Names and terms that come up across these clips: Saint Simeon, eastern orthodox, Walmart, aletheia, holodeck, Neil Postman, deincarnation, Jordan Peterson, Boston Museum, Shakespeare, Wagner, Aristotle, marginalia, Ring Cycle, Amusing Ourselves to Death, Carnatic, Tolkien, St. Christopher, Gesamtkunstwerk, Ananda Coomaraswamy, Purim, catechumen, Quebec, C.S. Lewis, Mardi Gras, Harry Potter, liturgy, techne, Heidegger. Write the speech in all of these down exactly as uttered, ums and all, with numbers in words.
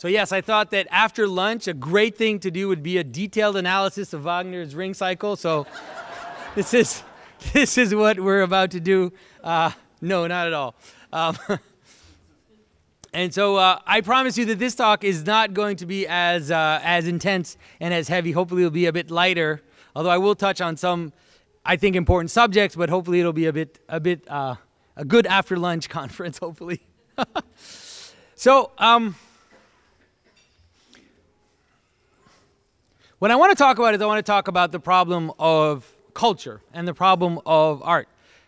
So yes, I thought that after lunch, a great thing to do would be a detailed analysis of Wagner's Ring Cycle. So this is, this is what we're about to do. Uh, no, not at all. Um, and so uh, I promise you that this talk is not going to be as, uh, as intense and as heavy. Hopefully it'll be a bit lighter, although I will touch on some, I think, important subjects, but hopefully it'll be a bit, a bit, uh, a good after lunch conference, hopefully. So, um... what I want to talk about is I want to talk about the problem of culture and the problem of art.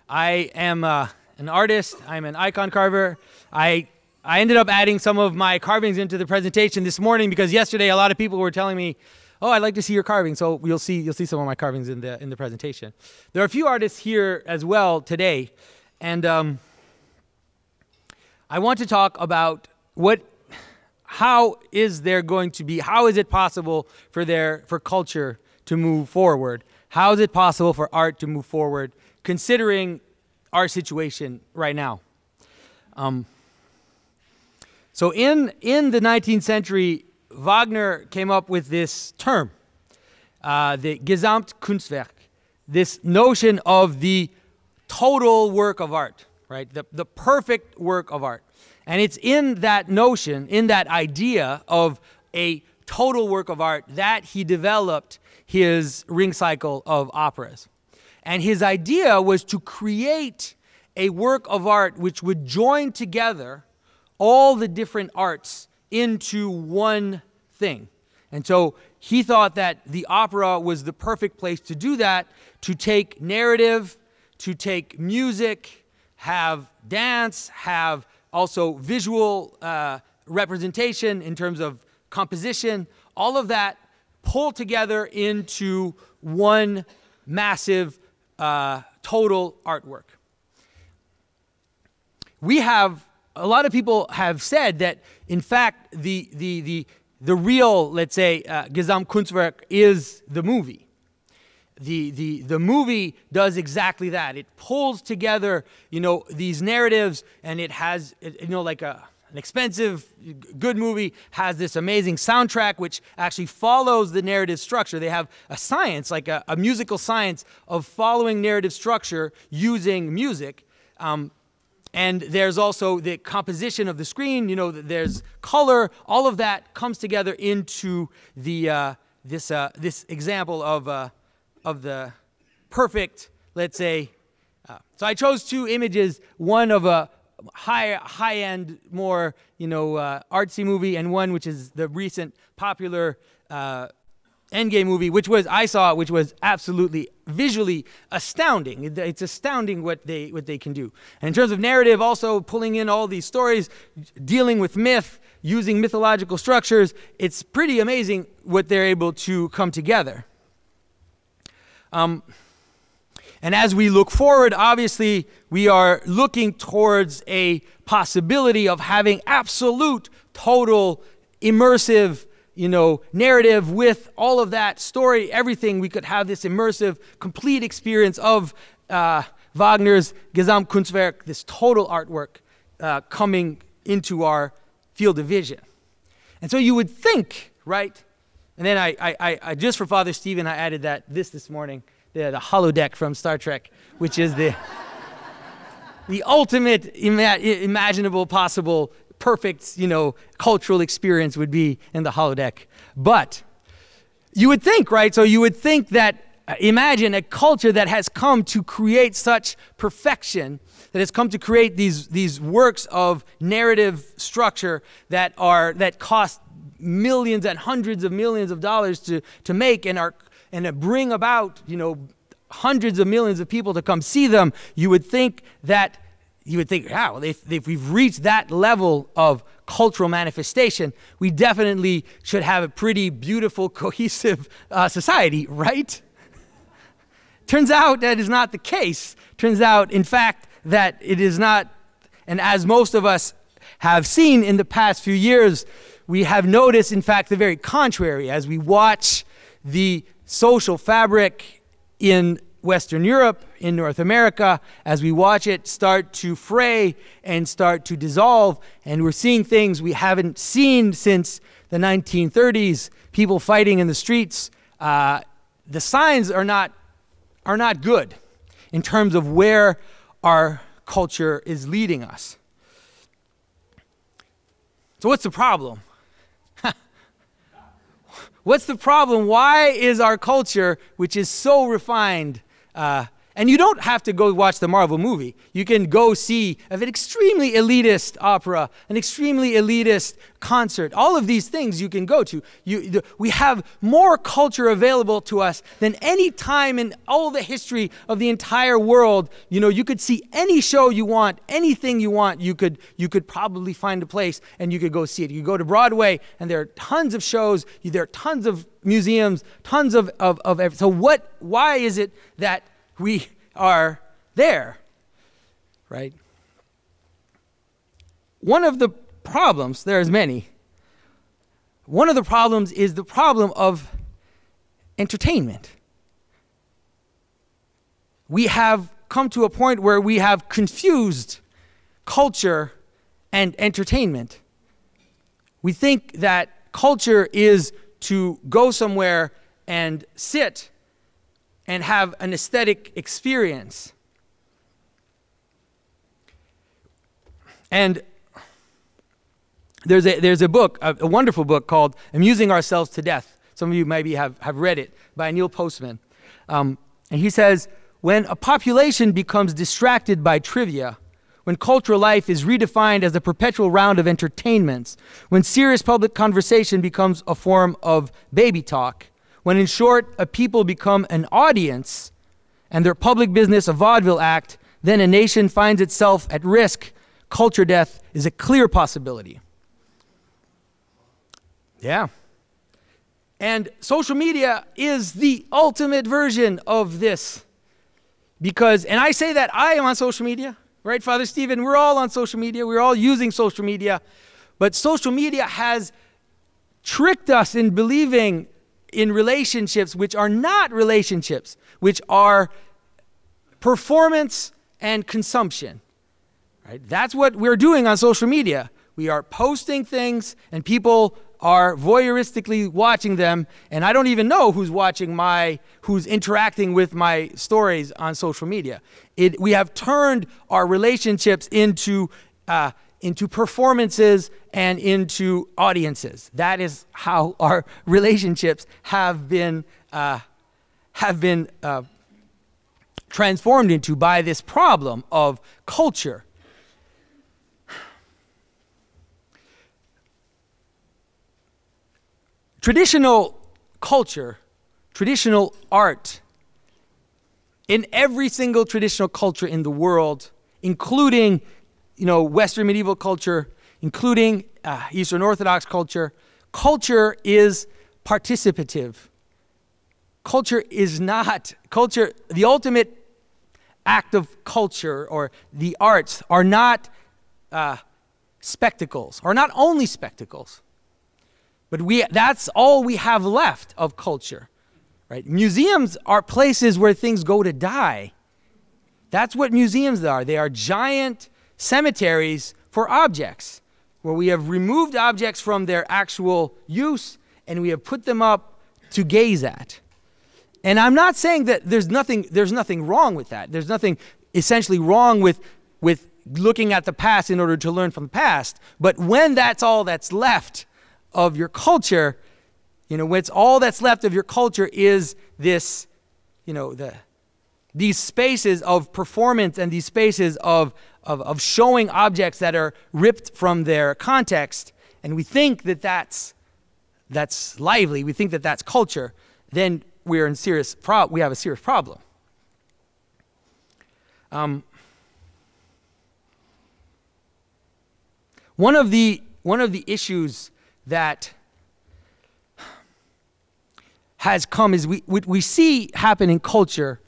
I am uh, an artist. I'm an icon carver. I, I ended up adding some of my carvings into the presentation this morning because yesterday a lot of people were telling me, oh, I'd like to see your carving. So you'll see, you'll see some of my carvings in the, in the presentation. There are a few artists here as well today. And um, I want to talk about what How is there going to be, how is it possible for their, for culture to move forward? How is it possible for art to move forward, considering our situation right now? Um, so in, in the nineteenth century, Wagner came up with this term, uh, the Gesamtkunstwerk, this notion of the total work of art, right? The, the perfect work of art. And it's in that notion, in that idea of a total work of art, that he developed his Ring Cycle of operas. And his idea was to create a work of art which would join together all the different arts into one thing. And so he thought that the opera was the perfect place to do that, to take narrative, to take music, have dance, have also visual uh, representation in terms of composition, all of that pulled together into one massive uh, total artwork. We have, a lot of people have said that, in fact, the, the, the, the real, let's say, uh, Gesamtkunstwerk is the movie. The, the, the movie does exactly that. It pulls together, you know, these narratives, and it has, you know, like a, an expensive, good movie has this amazing soundtrack which actually follows the narrative structure. They have a science, like a, a musical science of following narrative structure using music. Um, and there's also the composition of the screen, you know, there's color. All of that comes together into the, uh, this, uh, this example of... Uh, of the perfect, let's say. Uh, so I chose two images, one of a high, high-end, more, you know, uh, artsy movie, and one which is the recent popular uh, Endgame movie, which was, I saw, which was absolutely visually astounding. It, it's astounding what they, what they can do. And in terms of narrative, also pulling in all these stories, dealing with myth, using mythological structures, it's pretty amazing what they're able to come together. Um, and as we look forward, obviously, we are looking towards a possibility of having absolute, total, immersive, you know, narrative with all of that story, everything. We could have this immersive, complete experience of uh, Wagner's Gesamtkunstwerk, this total artwork uh, coming into our field of vision. And so you would think, right? And then I, I, I, just for Father Stephen, I added that this this morning, the, the holodeck from Star Trek, which is the, the ultimate ima imaginable, possible, perfect, you know, cultural experience would be in the holodeck. But you would think, right? So you would think that, uh, imagine a culture that has come to create such perfection, that has come to create these, these works of narrative structure that are, that cost millions and hundreds of millions of dollars to, to make and, are, and to bring about, you know, hundreds of millions of people to come see them. You would think that, you would think, wow, if, if we've reached that level of cultural manifestation, we definitely should have a pretty beautiful, cohesive uh, society, right? Turns out that is not the case. Turns out, in fact, that it is not, and as most of us have seen in the past few years, we have noticed, in fact, the very contrary as we watch the social fabric in Western Europe, in North America, as we watch it start to fray and start to dissolve, and we're seeing things we haven't seen since the nineteen thirties, people fighting in the streets, uh, the signs are not, are not good in terms of where our culture is leading us. So what's the problem? What's the problem? Why is our culture, which is so refined, uh, and you don't have to go watch the Marvel movie. You can go see an extremely elitist opera, an extremely elitist concert. All of these things you can go to. You, the, we have more culture available to us than any time in all the history of the entire world. You know, you could see any show you want, anything you want, you could, you could probably find a place and you could go see it. You go to Broadway and there are tons of shows, there are tons of museums, tons of, of, of everything. So what, why is it that we are there, right? One of the problems, there's many, one of the problems is the problem of entertainment. We have come to a point where we have confused culture and entertainment. We think that culture is to go somewhere and sit and have an aesthetic experience. And there's a, there's a book, a, a wonderful book called Amusing Ourselves to Death. Some of you maybe have, have read it, by Neil Postman. Um, and he says, when a population becomes distracted by trivia, when cultural life is redefined as a perpetual round of entertainments, when serious public conversation becomes a form of baby talk, when, in short, a people become an audience and their public business a vaudeville act, then a nation finds itself at risk. Culture death is a clear possibility. Yeah. And social media is the ultimate version of this. Because, and I say that I am on social media, right, Father Stephen? We're all on social media. We're all using social media. But social media has tricked us in believing in relationships which are not relationships, which are performance and consumption. Right? That's what we're doing on social media. We are posting things and people are voyeuristically watching them, and I don't even know who's watching my, who's interacting with my stories on social media. It, we have turned our relationships into, uh, into performances and into audiences. That is how our relationships have been, uh, have been uh, transformed into by this problem of culture. Traditional culture, traditional art, in every single traditional culture in the world, including you know, Western medieval culture, including uh, Eastern Orthodox culture, culture is participative. Culture is not, culture, the ultimate act of culture or the arts are not uh, spectacles, are not only spectacles, but we, that's all we have left of culture, right? Museums are places where things go to die. That's what museums are. They are giant cemeteries for objects, where we have removed objects from their actual use and we have put them up to gaze at. And I'm not saying that there's nothing, there's nothing wrong with that. There's nothing essentially wrong with, with looking at the past in order to learn from the past. But when that's all that's left of your culture, you know, when it's all that's left of your culture is this, you know, the, these spaces of performance and these spaces of Of, of showing objects that are ripped from their context, and we think that that's, that's lively, we think that that's culture, then we're in serious pro- we have a serious problem. Um, one of the, one of the issues that has come is we, we, we see happen in culture,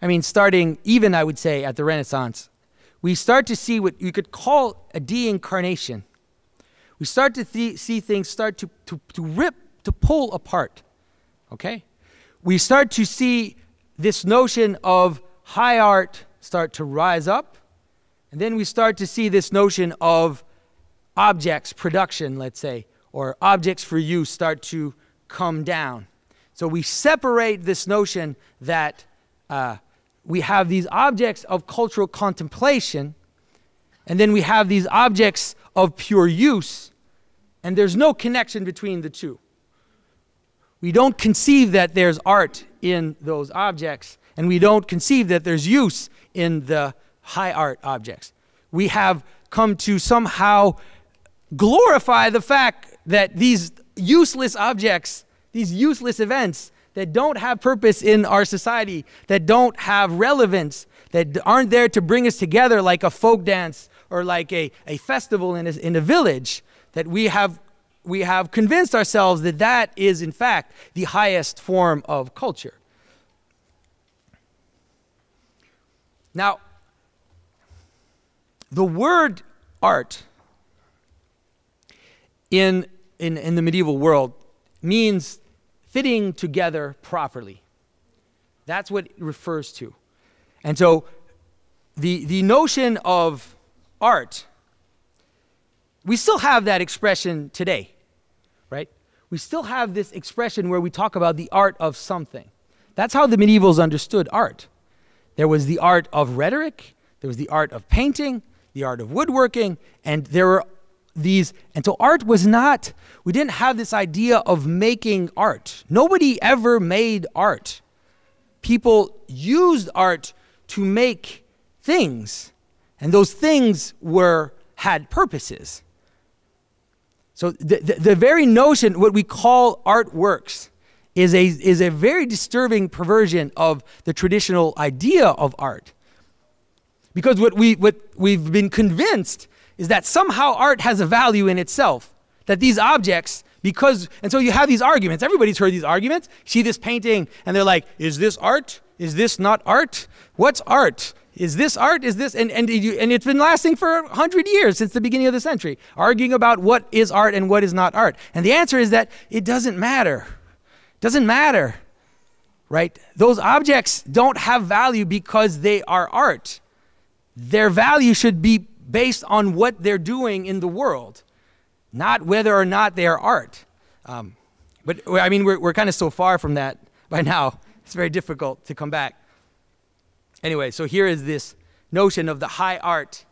I mean, starting even, I would say, at the Renaissance, we start to see what you could call a deincarnation. We start to th see things start to, to, to rip, to pull apart, okay? We start to see this notion of high art start to rise up, and then we start to see this notion of objects, production, let's say, or objects for use start to come down. So we separate this notion that uh, we have these objects of cultural contemplation, and then we have these objects of pure use, and there's no connection between the two. We don't conceive that there's art in those objects, and we don't conceive that there's use in the high art objects. We have come to somehow glorify the fact that these useless objects, these useless events that don't have purpose in our society, that don't have relevance, that aren't there to bring us together like a folk dance or like a, a festival in a, in a village, that we have we have convinced ourselves that that is, in fact, the highest form of culture. Now, the word art in, in, in the medieval world means fitting together properly. That's what it refers to. And so the, the notion of art, we still have that expression today. Right? We still have this expression where we talk about the art of something. That's how the medievals understood art. There was the art of rhetoric, there was the art of painting, the art of woodworking, and there were these, and so art was not, we didn't have this idea of making art. Nobody ever made art. People used art to make things, and those things were, had purposes. So the, the, the very notion, what we call artworks, is a, is a very disturbing perversion of the traditional idea of art. Because what, we, what we've been convinced is that somehow art has a value in itself. That these objects, because, and so you have these arguments. Everybody's heard these arguments. See this painting, and they're like, is this art? Is this not art? What's art? Is this art? Is this? And, and, and it's been lasting for a hundred years since the beginning of the century, arguing about what is art and what is not art. And the answer is that it doesn't matter. Doesn't matter, right? Those objects don't have value because they are art. Their value should be based on what they're doing in the world, not whether or not they are art. Um, but I mean, we're, we're kind of so far from that by now. It's very difficult to come back. Anyway, so here is this notion of the high art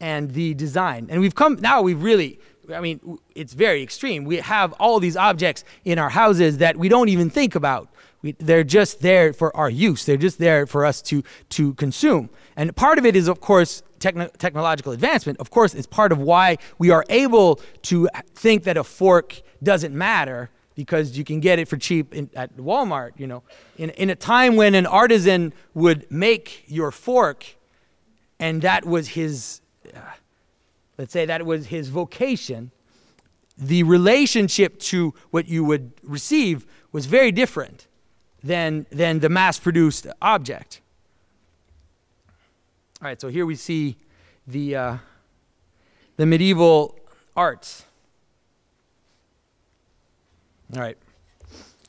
and the design. And we've come, now we've really, I mean, it's very extreme. We have all these objects in our houses that we don't even think about. We, they're just there for our use. They're just there for us to, to consume. And part of it is, of course, techno technological advancement. Of course, it's part of why we are able to think that a fork doesn't matter, because you can get it for cheap in, at Walmart, you know. In, in a time when an artisan would make your fork, and that was his, uh, let's say that was his vocation, the relationship to what you would receive was very different than, than the mass-produced object. All right, so here we see the, uh, the medieval arts. All right,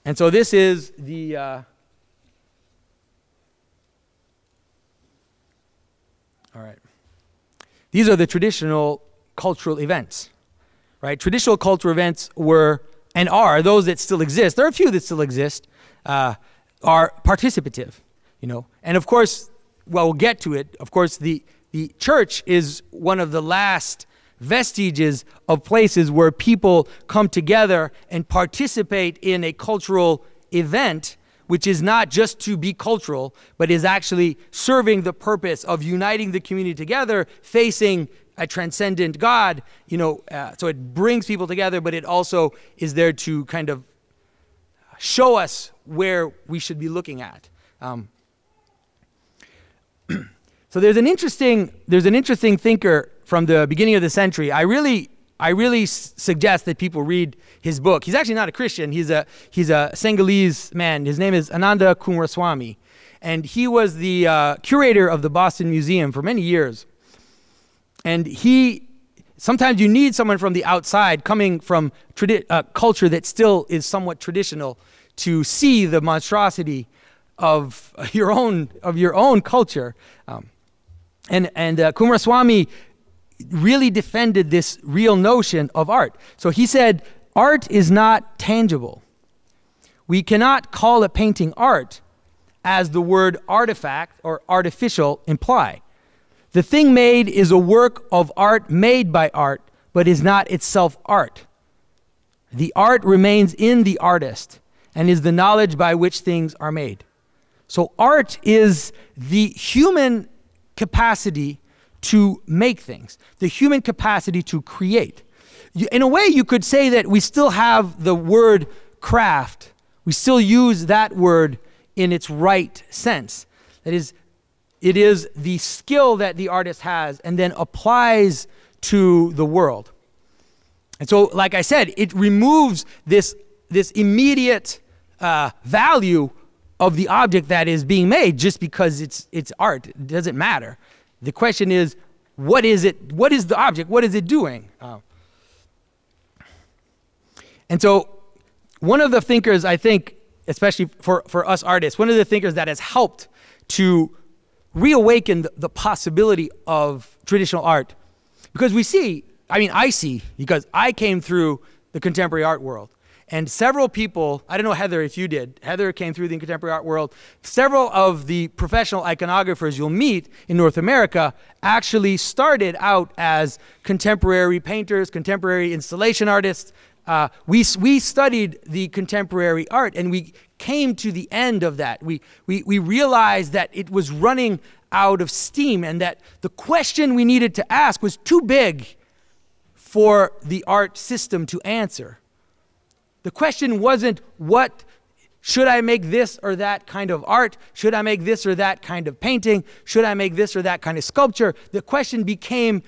and so this is the uh, all right. These are the traditional cultural events, right? Traditional cultural events were and are those that still exist. There are a few that still exist. Uh, are participative, you know, and of course, well, we'll get to it. Of course, the the church is one of the last vestiges of places where people come together and participate in a cultural event, which is not just to be cultural, but is actually serving the purpose of uniting the community together, facing a transcendent God, you know, uh, so it brings people together, but it also is there to kind of show us where we should be looking at. Um, so there's an interesting, there's an interesting thinker from the beginning of the century. I really, I really suggest that people read his book. He's actually not a Christian. He's a, he's a Senegalese man. His name is Ananda Coomaraswamy. And he was the uh, curator of the Boston Museum for many years. And he, sometimes you need someone from the outside coming from tradi uh, culture that still is somewhat traditional to see the monstrosity of your own of your own culture. Um, and and uh, Coomaraswamy really defended this real notion of art. So he said, art is not tangible. We cannot call a painting art, as the word artifact or artificial imply. The thing made is a work of art made by art, but is not itself art. The art remains in the artist and is the knowledge by which things are made. So art is the human capacity to make things, the human capacity to create. You, in a way, you could say that we still have the word craft. We still use that word in its right sense. That is, it is the skill that the artist has and then applies to the world. And so, like I said, it removes this, this immediate uh, value of the object that is being made just because it's, it's art. It doesn't matter. The question is, what is it? What is the object? What is it doing? Uh, and so, one of the thinkers, I think, especially for, for us artists, one of the thinkers that has helped to reawaken the, the possibility of traditional art, because we see, I mean, I see, because I came through the contemporary art world, and several people, I don't know, Heather, if you did, Heather came through the contemporary art world, several of the professional iconographers you'll meet in North America actually started out as contemporary painters, contemporary installation artists. Uh, we, we studied the contemporary art, and we came to the end of that. We, we, we realized that it was running out of steam, and that the question we needed to ask was too big for the art system to answer. The question wasn't, what should I make this or that kind of art? Should I make this or that kind of painting? Should I make this or that kind of sculpture? The question became,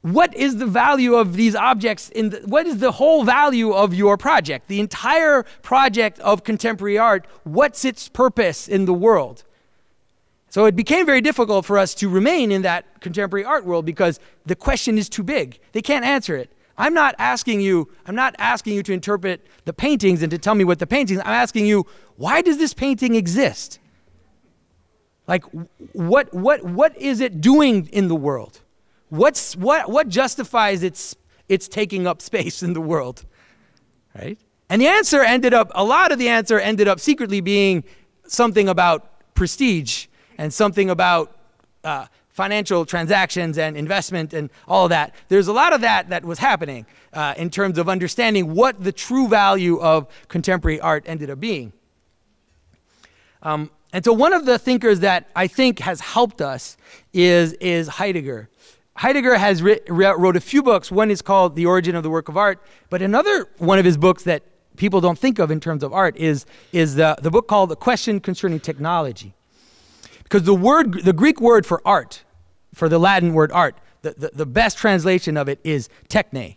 what is the value of these objects? In the, what is the whole value of your project? The entire project of contemporary art, what's its purpose in the world? So it became very difficult for us to remain in that contemporary art world because the question is too big. They can't answer it. I'm not asking you, I'm not asking you to interpret the paintings and to tell me what the paintings, I'm asking you, why does this painting exist? Like, what, what, what is it doing in the world? What's, what, what justifies its, its taking up space in the world, right? And the answer ended up, a lot of the answer ended up secretly being something about prestige and something about uh, financial transactions and investment and all of that. There's a lot of that that was happening uh, in terms of understanding what the true value of contemporary art ended up being. Um, and so one of the thinkers that I think has helped us is, is Heidegger. Heidegger has wrote a few books. One is called The Origin of the Work of Art, but another one of his books that people don't think of in terms of art is, is the, the book called The Question Concerning Technology. Because the word, the Greek word for art, for the Latin word art, the, the, the best translation of it is techne,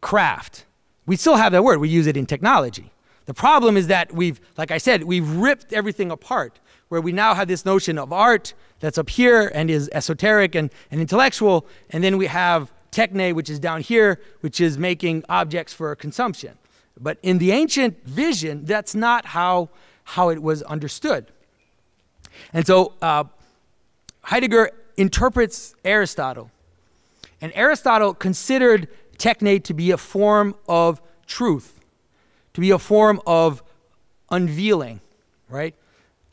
craft. We still have that word. We use it in technology. The problem is that we've, like I said, we've ripped everything apart, where we now have this notion of art that's up here and is esoteric and, and intellectual, and then we have techne, which is down here, which is making objects for consumption. But in the ancient vision, that's not how, how it was understood. And so uh, Heidegger interprets Aristotle, and Aristotle considered techne to be a form of truth, to be a form of unveiling, right?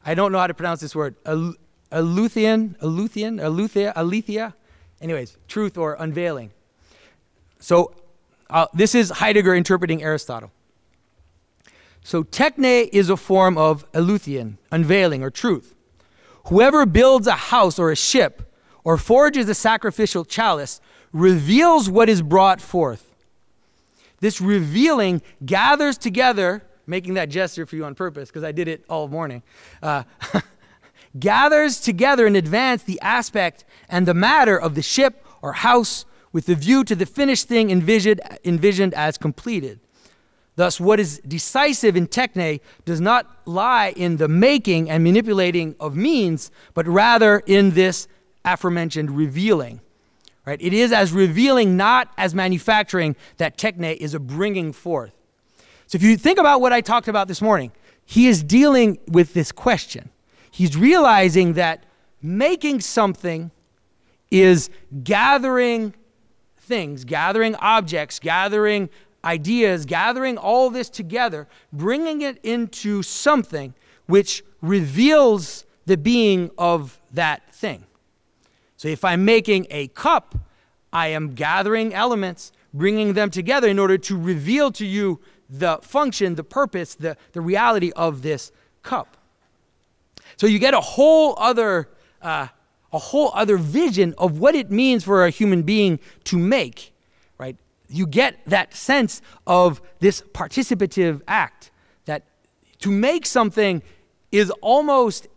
I don't know how to pronounce this word. Al Aleuthian, Aleuthian, Aletheia, Aletheia. Anyways, truth or unveiling. So uh, this is Heidegger interpreting Aristotle. So techne is a form of Aleuthian, unveiling or truth. Whoever builds a house or a ship or forges a sacrificial chalice reveals what is brought forth. This revealing gathers together, making that gesture for you on purpose because I did it all morning, uh, gathers together in advance the aspect and the matter of the ship or house with the view to the finished thing envisioned, envisioned as completed. Thus, what is decisive in techne does not lie in the making and manipulating of means, but rather in this aforementioned revealing. Right? It is as revealing, not as manufacturing, that techne is a bringing forth. So if you think about what I talked about this morning, he is dealing with this question. He's realizing that making something is gathering things, gathering objects, gathering ideas, gathering all this together, bringing it into something which reveals the being of that thing. So if I'm making a cup, I am gathering elements, bringing them together in order to reveal to you the function, the purpose, the, the reality of this cup. So you get a whole other, uh, a whole other vision of what it means for a human being to make, right? You get that sense of this participative act, that to make something is almost,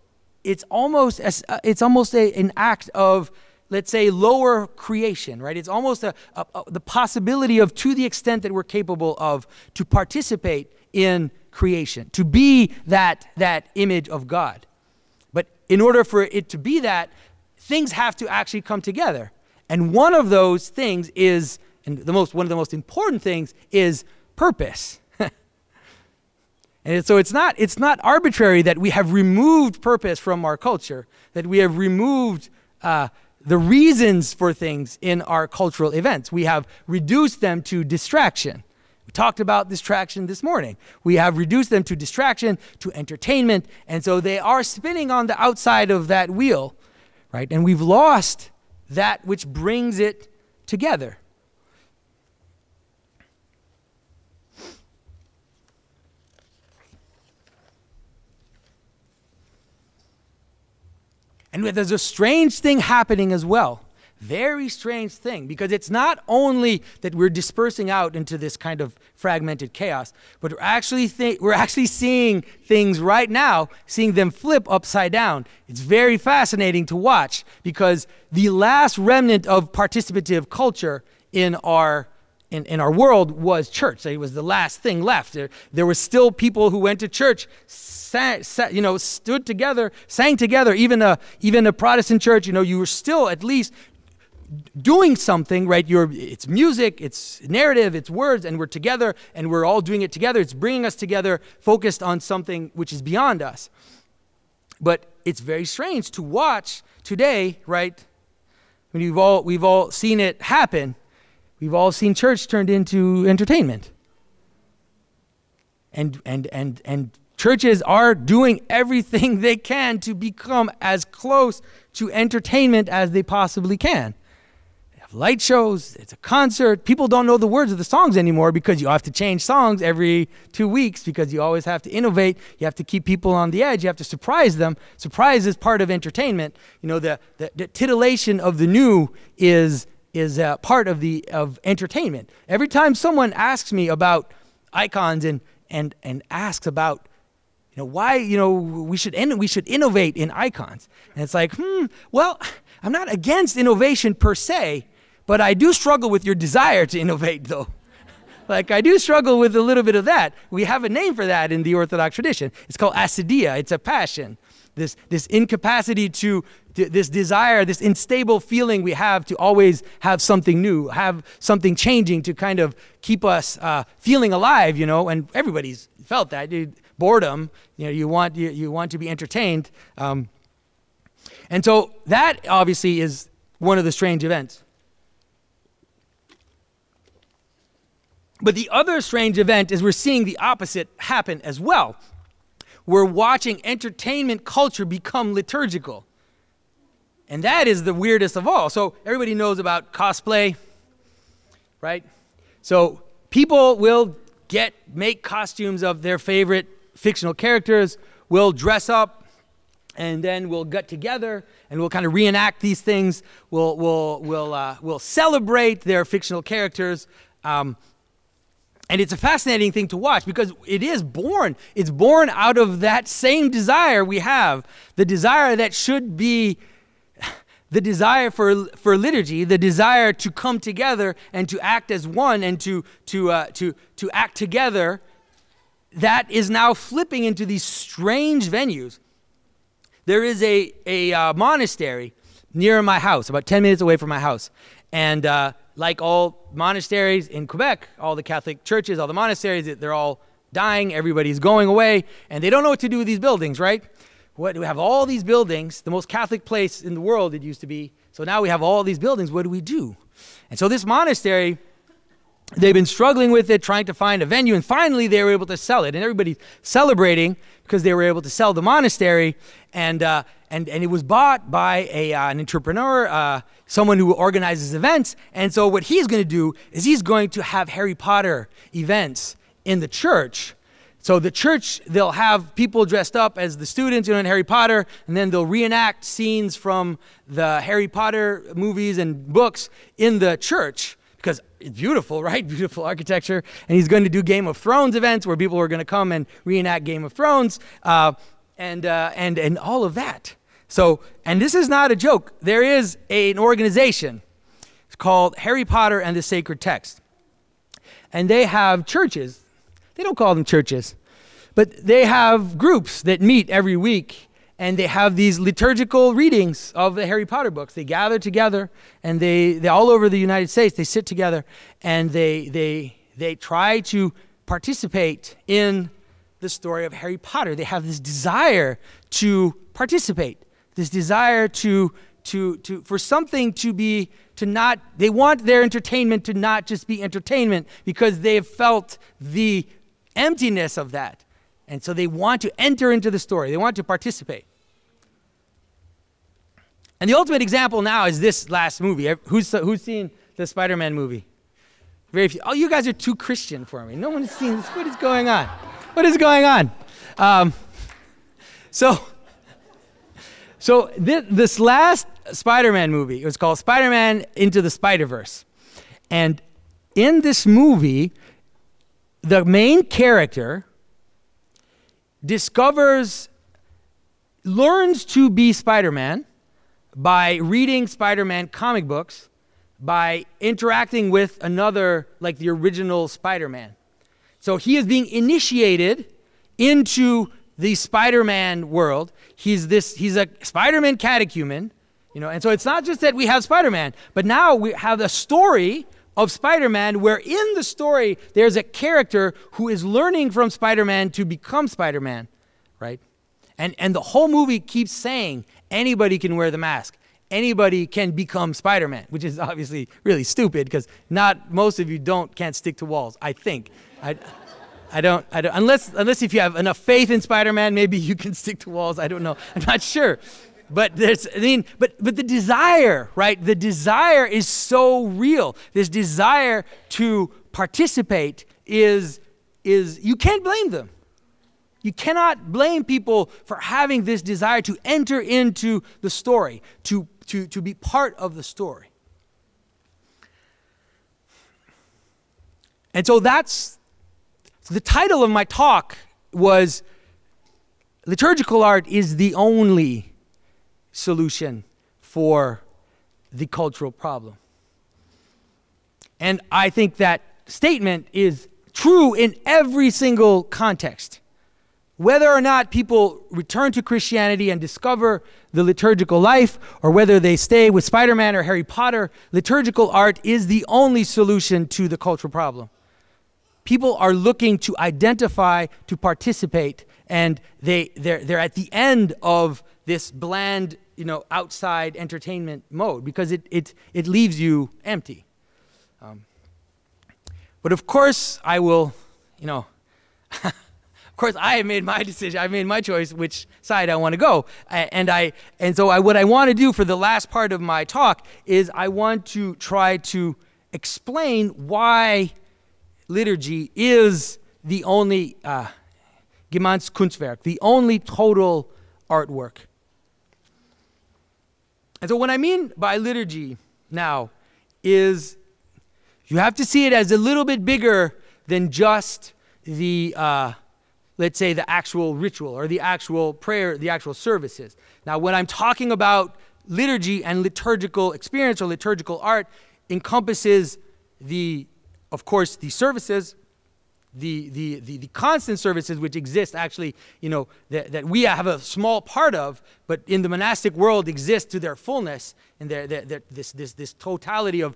it's almost, as, uh, it's almost a, an act of, let's say, lower creation, right? It's almost a, a, a, the possibility of, to the extent that we're capable of, to participate in creation, to be that, that image of God. But in order for it to be that, things have to actually come together. And one of those things is, and the most, one of the most important things is purpose. And so it's not, it's not arbitrary that we have removed purpose from our culture, that we have removed uh, the reasons for things in our cultural events. We have reduced them to distraction. We talked about distraction this morning. We have reduced them to distraction, to entertainment, and so they are spinning on the outside of that wheel, right? And we've lost that which brings it together. And there's a strange thing happening as well. Very strange thing, because it's not only that we're dispersing out into this kind of fragmented chaos, but we're actually, we're actually seeing things right now, seeing them flip upside down. It's very fascinating to watch, because the last remnant of participative culture in our In, in our world was church. It was the last thing left. There, there were still people who went to church, sang, sang, you know, stood together, sang together. Even a even a Protestant church, you know, you were still at least doing something, right? You're, it's music, it's narrative, it's words, and we're together, and we're all doing it together. It's bringing us together, focused on something which is beyond us. But it's very strange to watch today, right? I mean, we've all we've all seen it happen. We've all seen church turned into entertainment. And, and, and, and churches are doing everything they can to become as close to entertainment as they possibly can. They have light shows, it's a concert. People don't know the words of the songs anymore, because you have to change songs every two weeks because you always have to innovate. You have to keep people on the edge. You have to surprise them. Surprise is part of entertainment. You know, the, the, the titillation of the new is... is uh, part of the of entertainment. Every time someone asks me about icons and and and asks about, you know, why, you know, we should in, we should innovate in icons, and it's like, hmm, well, I'm not against innovation per se, but I do struggle with your desire to innovate, though. Like, I do struggle with a little bit of that. We have a name for that in the Orthodox tradition. It's called acedia. It's a passion. This, this incapacity to, to, this desire, this unstable feeling we have to always have something new, have something changing to kind of keep us uh, feeling alive, you know, and everybody's felt that. Boredom, you know, you want, you, you want to be entertained. Um, and so that obviously is one of the strange events. But the other strange event is we're seeing the opposite happen as well. We're watching entertainment culture become liturgical. And that is the weirdest of all. So everybody knows about cosplay, right? So people will get, make costumes of their favorite fictional characters, will dress up, and then we'll get together and we'll kind of reenact these things. We'll, we'll, we'll, uh, we'll celebrate their fictional characters. Um, And it's a fascinating thing to watch, because it is born, it's born out of that same desire we have, the desire that should be the desire for, for liturgy, the desire to come together and to act as one and to, to, uh, to, to act together, that is now flipping into these strange venues. There is a, a uh, monastery near my house, about ten minutes away from my house, and uh, like all monasteries in Quebec, all the Catholic churches, all the monasteries, they're all dying, everybody's going away, and they don't know what to do with these buildings, right? What, we have all these buildings, the most Catholic place in the world it used to be, so now we have all these buildings, what do we do? And so this monastery, they've been struggling with it, trying to find a venue, and finally they were able to sell it, and everybody's celebrating because they were able to sell the monastery, and uh, and, and it was bought by a, uh, an entrepreneur, uh, someone who organizes events, and so what he's going to do is he's going to have Harry Potter events in the church. So the church, they'll have people dressed up as the students, you know, in Harry Potter, and then they'll reenact scenes from the Harry Potter movies and books in the church, because it's beautiful, right? Beautiful architecture. And he's going to do Game of Thrones events where people are going to come and reenact Game of Thrones, uh, and, uh, and, and all of that. So, and this is not a joke. There is a, an organization. It's called Harry Potter and the Sacred Text. And they have churches. They don't call them churches, but they have groups that meet every week, and they have these liturgical readings of the Harry Potter books. They gather together, and they, they all over the United States, they sit together, and they, they, they try to participate in the story of Harry Potter. They have this desire to participate, this desire to, to, to, for something to be, to not, they want their entertainment to not just be entertainment, because they have felt the emptiness of that. And so they want to enter into the story. They want to participate. And the ultimate example now is this last movie. Who's, who's seen the Spider-Man movie? Very few. Oh, you guys are too Christian for me. No one has seen this. What is going on? What is going on? Um, so so th this last Spider-Man movie, it was called Spider-Man Into the Spider-Verse. And in this movie, the main character discovers, learns to be Spider-Man by reading Spider-Man comic books, by interacting with another, like the original Spider-Man. So he is being initiated into the Spider-Man world. He's this, he's a Spider-Man catechumen, you know, and so it's not just that we have Spider-Man, but now we have a story of Spider-Man, where in the story, there's a character who is learning from Spider-Man to become Spider-Man, right? And, and the whole movie keeps saying, anybody can wear the mask. Anybody can become Spider-Man, which is obviously really stupid, because not, most of you don't, can't stick to walls, I think. I, I don't, I don't, unless, unless if you have enough faith in Spider-Man, maybe you can stick to walls, I don't know, I'm not sure. But there's, I mean, but, but the desire, right? The desire is so real. This desire to participate is, is, you can't blame them. You cannot blame people for having this desire to enter into the story, to, to, to be part of the story. And so that's, so the title of my talk was, Liturgical Art is the Only Solution for the Cultural Problem. And I think that statement is true in every single context. Whether or not people return to Christianity and discover the liturgical life, or whether they stay with Spider-Man or Harry Potter, liturgical art is the only solution to the cultural problem. People are looking to identify, to participate, and they, they're, they're at the end of this bland, you know, outside entertainment mode, because it, it, it leaves you empty. Um, but of course I will, you know, of course I have made my decision, I made my choice which side I want to go. I, and, I, and so I, what I want to do for the last part of my talk is I want to try to explain why liturgy is the only uh, Gesamtkunstwerk, the only total artwork. And so what I mean by liturgy now is you have to see it as a little bit bigger than just the, uh, let's say, the actual ritual or the actual prayer, the actual services. Now, when I'm talking about liturgy and liturgical experience or liturgical art, encompasses the, of course, the services, The, the, the, the constant services which exist actually, you know, that, that we have a small part of, but in the monastic world exist to their fullness and their, their, their, this, this, this totality of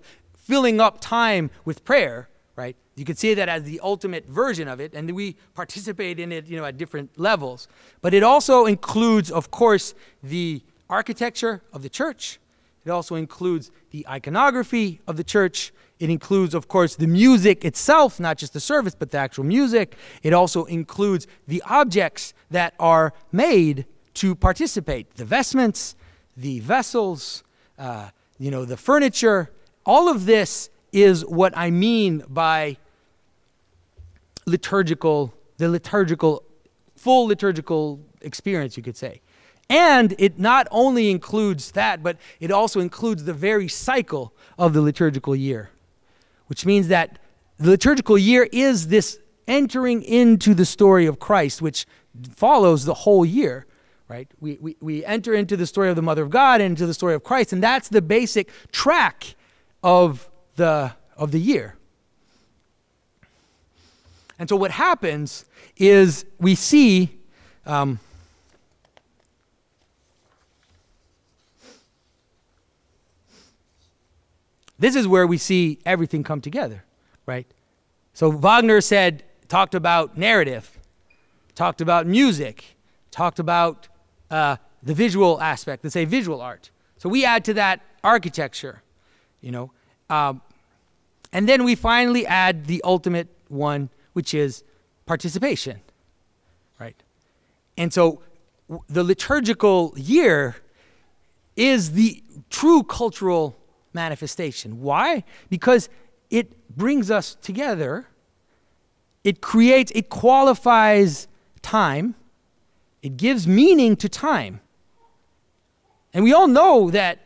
filling up time with prayer, right? You could see that as the ultimate version of it, and we participate in it, you know, at different levels. But it also includes, of course, the architecture of the church. It also includes the iconography of the church. It includes, of course, the music itself, not just the service, but the actual music. It also includes the objects that are made to participate, the vestments, the vessels, uh, you know, the furniture. All of this is what I mean by liturgical, the liturgical, full liturgical experience, you could say. And it not only includes that, but it also includes the very cycle of the liturgical year, which means that the liturgical year is this entering into the story of Christ, which follows the whole year, right? We, we, we enter into the story of the Mother of God and into the story of Christ, and that's the basic track of the, of the year. And so what happens is we see... Um, This is where we see everything come together, right? So Wagner said, talked about narrative, talked about music, talked about uh, the visual aspect, let's say visual art. So we add to that architecture, you know. Um, and then we finally add the ultimate one, which is participation, right? And so w the liturgical year is the true cultural manifestation. Why? Because it brings us together, it creates, it qualifies time, it gives meaning to time. And we all know that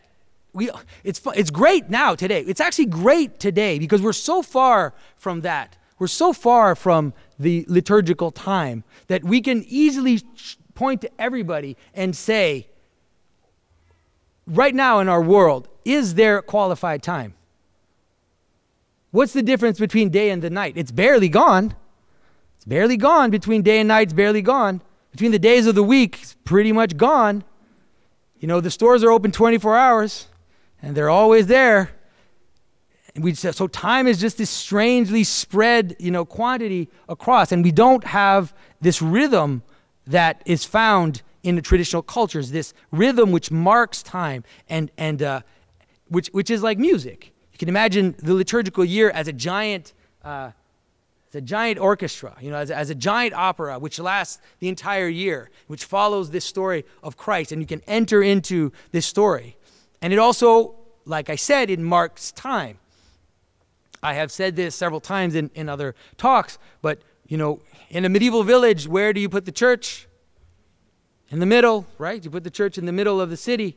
we, it's, it's great now today, it's actually great today because we're so far from that, we're so far from the liturgical time that we can easily point to everybody and say, right now in our world, is there qualified time? What's the difference between day and the night? It's barely gone. It's barely gone. Between day and night, it's barely gone. Between the days of the week, it's pretty much gone. You know, the stores are open twenty-four hours, and they're always there. And we just, so time is just this strangely spread, you know, quantity across, and we don't have this rhythm that is found in the traditional cultures, this rhythm which marks time and, and uh, which, which is like music. You can imagine the liturgical year as a giant, uh, as a giant orchestra, you know, as, as a giant opera which lasts the entire year, which follows this story of Christ, and you can enter into this story. And it also, like I said, it marks time. I have said this several times in, in other talks, but you know, in a medieval village, where do you put the church? In the middle, right? You put the church in the middle of the city,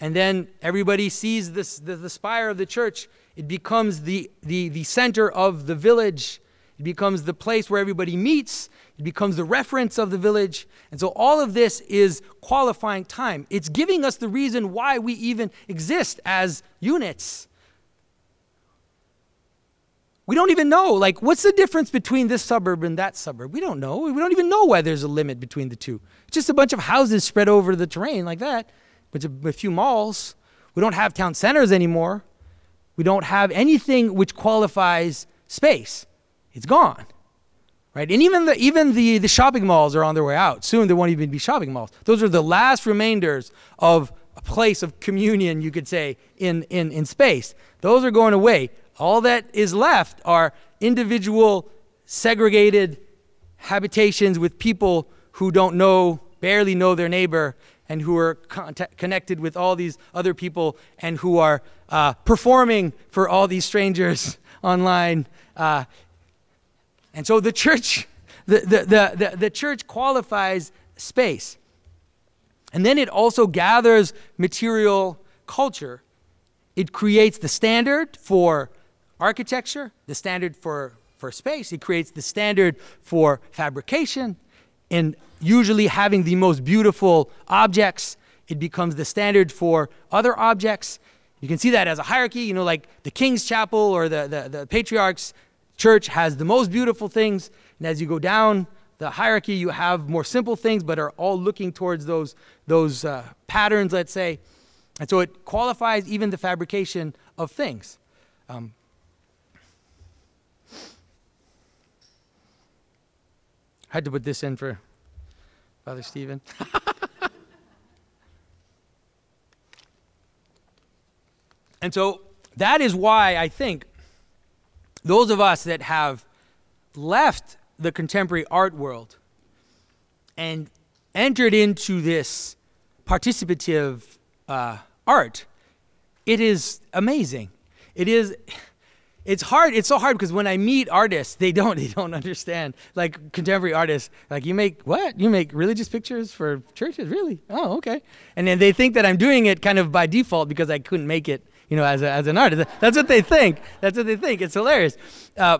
and then everybody sees this, the, the spire of the church. It becomes the, the, the center of the village. It becomes the place where everybody meets. It becomes the reference of the village. And so all of this is qualifying time. It's giving us the reason why we even exist as units. We don't even know, like, what's the difference between this suburb and that suburb? We don't know. We don't even know why there's a limit between the two. It's just a bunch of houses spread over the terrain like that, but a few malls. We don't have town centers anymore. We don't have anything which qualifies space. It's gone, right? And even the, even the, the shopping malls are on their way out. Soon there won't even be shopping malls. Those are the last remainders of a place of communion, you could say, in, in, in space. Those are going away. All that is left are individual, segregated habitations with people who don't know, barely know their neighbor, and who are connected with all these other people, and who are uh, performing for all these strangers online. Uh, and so the church, the, the, the, the, the church qualifies space. And then it also gathers material culture. It creates the standard for architecture, the standard for, for space. It creates the standard for fabrication, and usually having the most beautiful objects, it becomes the standard for other objects. You can see that as a hierarchy, you know, like the King's Chapel or the, the, the Patriarch's Church has the most beautiful things, and as you go down the hierarchy, you have more simple things, but are all looking towards those, those uh, patterns, let's say. And so it qualifies even the fabrication of things. Um, had to put this in for Father Stephen. And so that is why I think those of us that have left the contemporary art world and entered into this participative uh, art, it is amazing. It is, it's hard, it's so hard because when I meet artists, they don't, they don't understand. Like contemporary artists, like you make, what? You make religious pictures for churches, really? Oh, okay. And then they think that I'm doing it kind of by default because I couldn't make it, you know, as, a, as an artist. That's what they think. That's what they think. It's hilarious. Uh,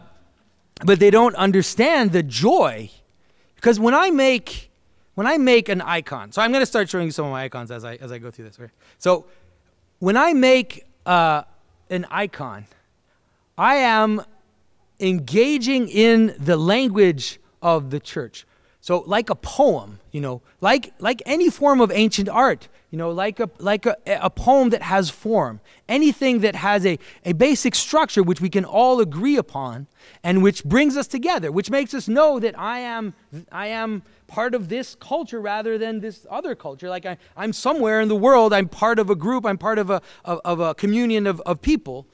but they don't understand the joy. Because when I make, when I make an icon, so I'm going to start showing you some of my icons as I, as I go through this. So when I make uh, an icon, I am engaging in the language of the church. So like a poem, you know, like, like any form of ancient art, you know, like a, like a, a poem that has form, anything that has a, a basic structure which we can all agree upon and which brings us together, which makes us know that I am, I am part of this culture rather than this other culture. Like I, I'm somewhere in the world, I'm part of a group, I'm part of a, of, of a communion of, of people.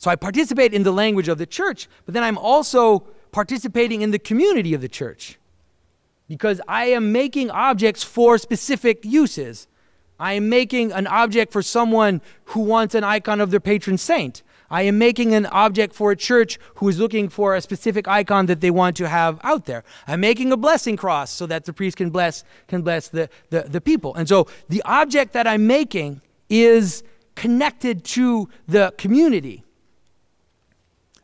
So I participate in the language of the church, but then I'm also participating in the community of the church. Because I am making objects for specific uses. I am making an object for someone who wants an icon of their patron saint. I am making an object for a church who is looking for a specific icon that they want to have out there. I'm making a blessing cross so that the priest can bless, can bless the, the, the people. And so the object that I'm making is connected to the community.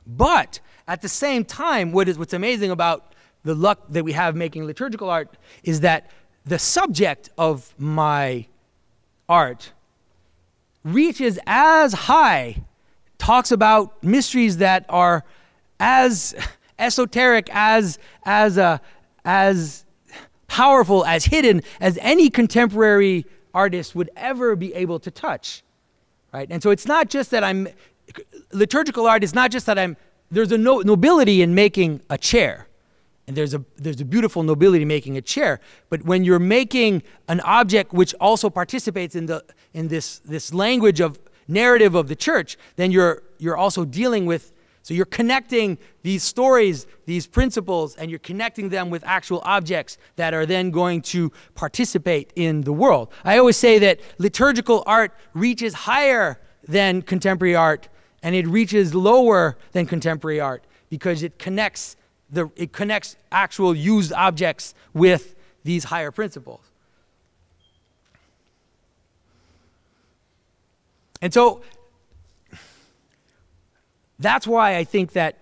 But at the same time, what is, what's amazing about the luck that we have making liturgical art is that the subject of my art reaches as high, talks about mysteries that are as esoteric, as, as, uh, as powerful, as hidden as any contemporary artist would ever be able to touch, right? And so it's not just that I'm, liturgical art is not just that I'm, there's a no, nobility in making a chair. And there's a, there's a beautiful nobility making a chair. But when you're making an object which also participates in, the, in this, this language of narrative of the church, then you're, you're also dealing with, so you're connecting these stories, these principles, and you're connecting them with actual objects that are then going to participate in the world. I always say that liturgical art reaches higher than contemporary art, and it reaches lower than contemporary art because it connects The, it connects actual used objects with these higher principles. And so that's why I think that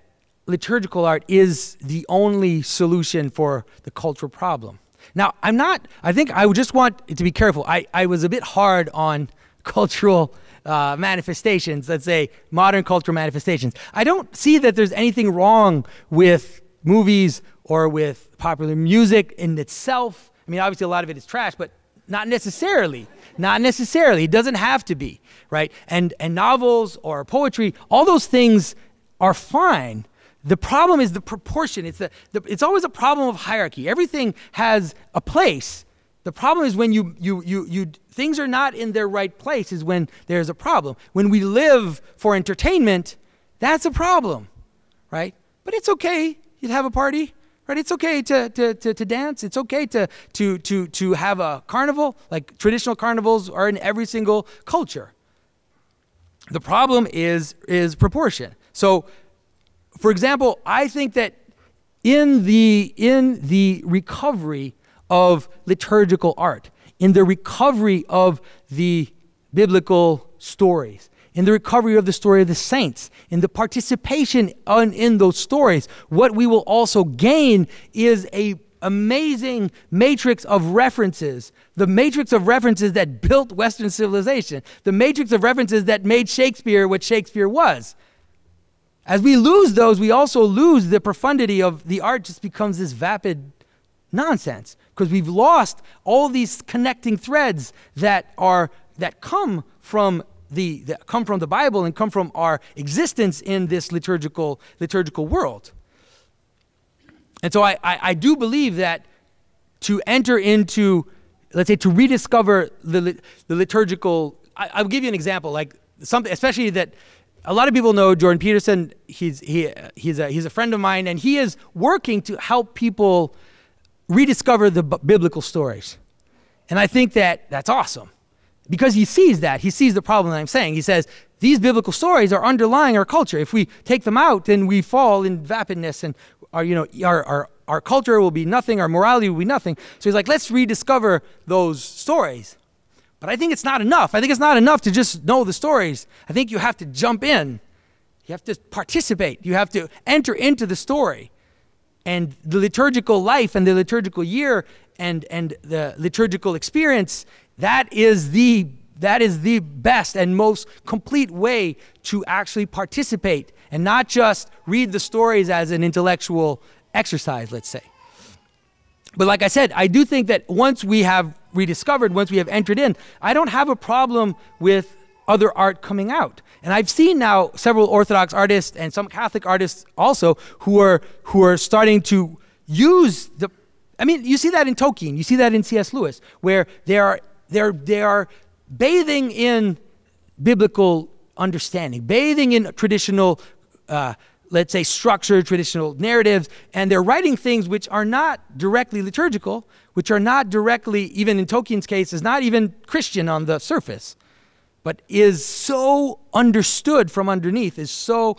liturgical art is the only solution for the cultural problem. Now, I'm not, I think I would just want to be careful. I, I was a bit hard on cultural Uh, manifestations, let's say modern cultural manifestations. I don't see that there's anything wrong with movies or with popular music in itself. I mean, obviously a lot of it is trash, but not necessarily. Not necessarily. It doesn't have to be, right? And, and novels or poetry, all those things are fine. The problem is the proportion. It's, the, the, it's always a problem of hierarchy. Everything has a place. The problem is when you, you, you, you, things are not in their right place is when there's a problem. When we live for entertainment, that's a problem, right? But it's okay to have a party, right? It's okay to, to, to, to dance. It's okay to, to, to, to have a carnival, like traditional carnivals are in every single culture. The problem is, is proportion. So, for example, I think that in the, in the recovery of liturgical art, in the recovery of the biblical stories, in the recovery of the story of the saints, in the participation on, in those stories, what we will also gain is an amazing matrix of references, the matrix of references that built Western civilization, the matrix of references that made Shakespeare what Shakespeare was. As we lose those, we also lose the profundity of the art, just becomes this vapid nonsense. Because we've lost all these connecting threads that are that come from the that come from the Bible and come from our existence in this liturgical liturgical world. And so I, I, I do believe that to enter into, let's say, to rediscover the, the liturgical, I, I'll give you an example, like something, especially that a lot of people know Jordan Peterson. He's, he, he's, a, he's a friend of mine, and he is working to help people rediscover the b biblical stories. And I think that that's awesome, because he sees that. He sees the problem that I'm saying. He says, these biblical stories are underlying our culture. If we take them out, then we fall in vapidness, and our, you know, our, our, our culture will be nothing, our morality will be nothing. So he's like, let's rediscover those stories. But I think it's not enough. I think it's not enough to just know the stories. I think you have to jump in. You have to participate. You have to enter into the story. And the liturgical life and the liturgical year and, and the liturgical experience, that is the, that is the best and most complete way to actually participate and not just read the stories as an intellectual exercise, let's say. But like I said, I do think that once we have rediscovered, once we have entered in, I don't have a problem with other art coming out. And I've seen now several Orthodox artists and some Catholic artists also who are, who are starting to use the, I mean, you see that in Tolkien, you see that in C S Lewis, where they are, they're, they are bathing in biblical understanding, bathing in traditional, uh, let's say, structure, traditional narratives, and they're writing things which are not directly liturgical, which are not directly, even in Tolkien's case, is not even Christian on the surface, but is so understood from underneath, is so,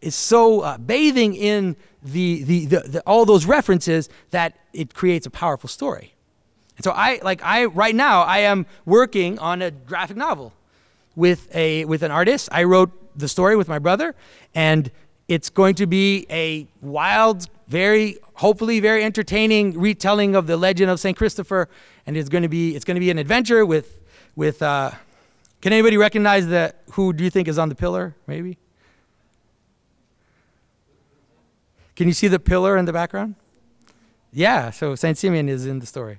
is so uh, bathing in the, the, the, the, all those references that it creates a powerful story. And so I, like I, right now, I am working on a graphic novel with, a, with an artist. I wrote the story with my brother, and it's going to be a wild, very, hopefully very entertaining retelling of the legend of Saint Christopher, and it's going to be, it's going to be an adventure with, with, uh, can anybody recognize the, who do you think is on the pillar, maybe? Can you see the pillar in the background? Yeah, so Saint Simeon is in the story.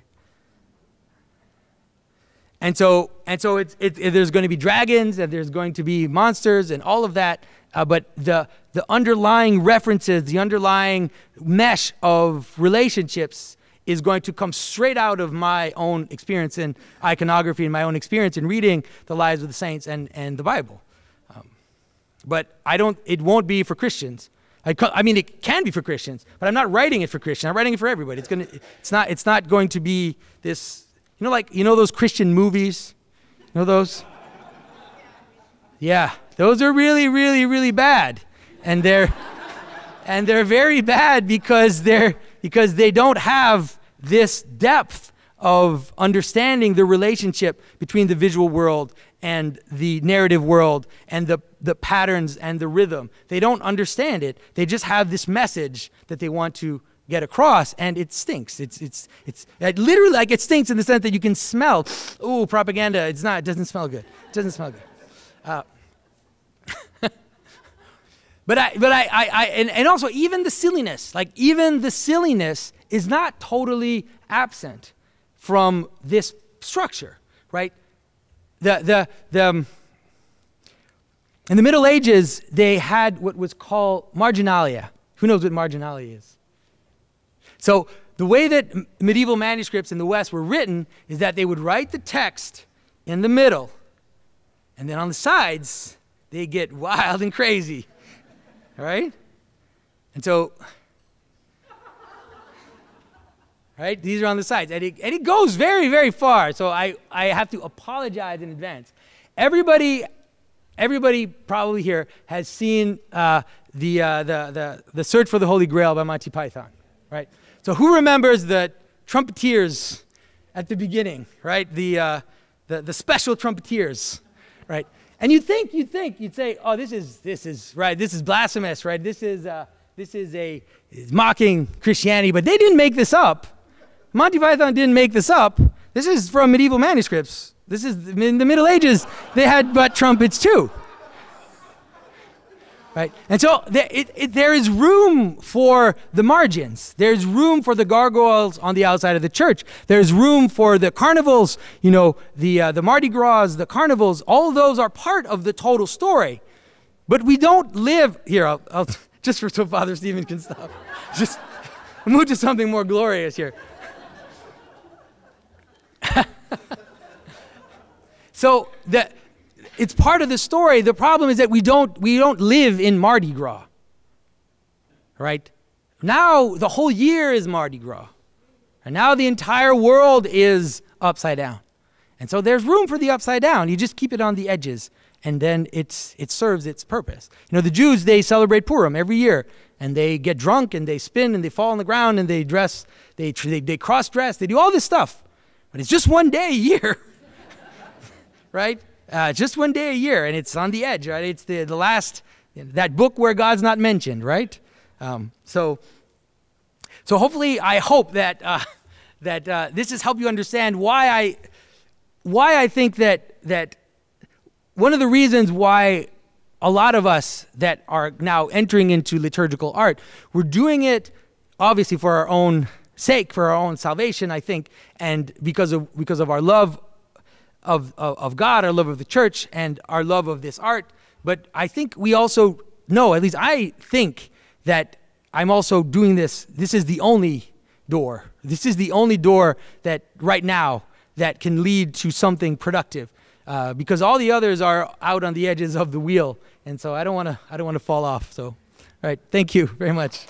And so, and so it's, it, it, there's going to be dragons, and there's going to be monsters, and all of that, uh, but the, the underlying references, the underlying mesh of relationships is going to come straight out of my own experience in iconography and my own experience in reading the lives of the saints and, and the Bible. Um, but I don't, it won't be for Christians. I, I mean, it can be for Christians, but I'm not writing it for Christians. I'm writing it for everybody. It's, gonna, it's, not, it's not going to be this, you know, like, you know those Christian movies? You know those? Yeah, those are really, really, really bad. And they're, and they're very bad because they're, because they don't have this depth of understanding the relationship between the visual world and the narrative world and the, the patterns and the rhythm. They don't understand it. They just have this message that they want to get across, and it stinks. It's, it's, it's it literally, like, it stinks in the sense that you can smell, ooh, propaganda. It's not, it doesn't smell good. It doesn't smell good. Uh, But I, but I, I, I and, and also even the silliness, like even the silliness is not totally absent from this structure, right? The, the, the, um, in the Middle Ages, they had what was called marginalia. Who knows what marginalia is? So the way that medieval manuscripts in the West were written is that they would write the text in the middle, and then on the sides, they get wild and crazy. All right? And so, right? These are on the sides. And it, and it goes very, very far. So I, I have to apologize in advance. Everybody, everybody probably here has seen uh, the, uh, the, the, the Search for the Holy Grail by Monty Python, right? So who remembers the trumpeteers at the beginning, right? The, uh, the, the special trumpeteers, right? And you think, you think, you'd say, oh, this is, this is, right, this is blasphemous, right? This is, uh, this is a is mocking Christianity, but they didn't make this up. Monty Python didn't make this up. This is from medieval manuscripts. This is, in the Middle Ages, they had butt trumpets too. Right? And so there, it, it, there is room for the margins. There's room for the gargoyles on the outside of the church. There's room for the carnivals, you know, the, uh, the Mardi Gras, the carnivals, all those are part of the total story. But we don't live, here, I'll, I'll, just for so Father Stephen can stop. Just, Move to something more glorious here. So that it's part of the story. The problem is that we don't we don't live in Mardi Gras. Right? Now the whole year is Mardi Gras. And now the entire world is upside down. And so there's room for the upside down. You just keep it on the edges. And then it's, it serves its purpose. You know, the Jews, they celebrate Purim every year. And they get drunk, and they spin, and they fall on the ground, and they dress, they, they, they cross-dress, they do all this stuff. But it's just one day a year, right? Uh, just one day a year, and it's on the edge, right? It's the, the last, that book where God's not mentioned, right? Um, so, so hopefully, I hope that, uh, that uh, this has helped you understand why I, why I think that, that one of the reasons why a lot of us that are now entering into liturgical art, we're doing it obviously for our own sake, for our own salvation, I think, and because of, because of our love of, of, of God, our love of the church, and our love of this art. But I think we also know, at least I think, that I'm also doing this. This is the only door. This is the only door that right now that can lead to something productive. Uh, because all the others are out on the edges of the wheel, and so I don't want to I don't want to fall off. So, all right, thank you very much.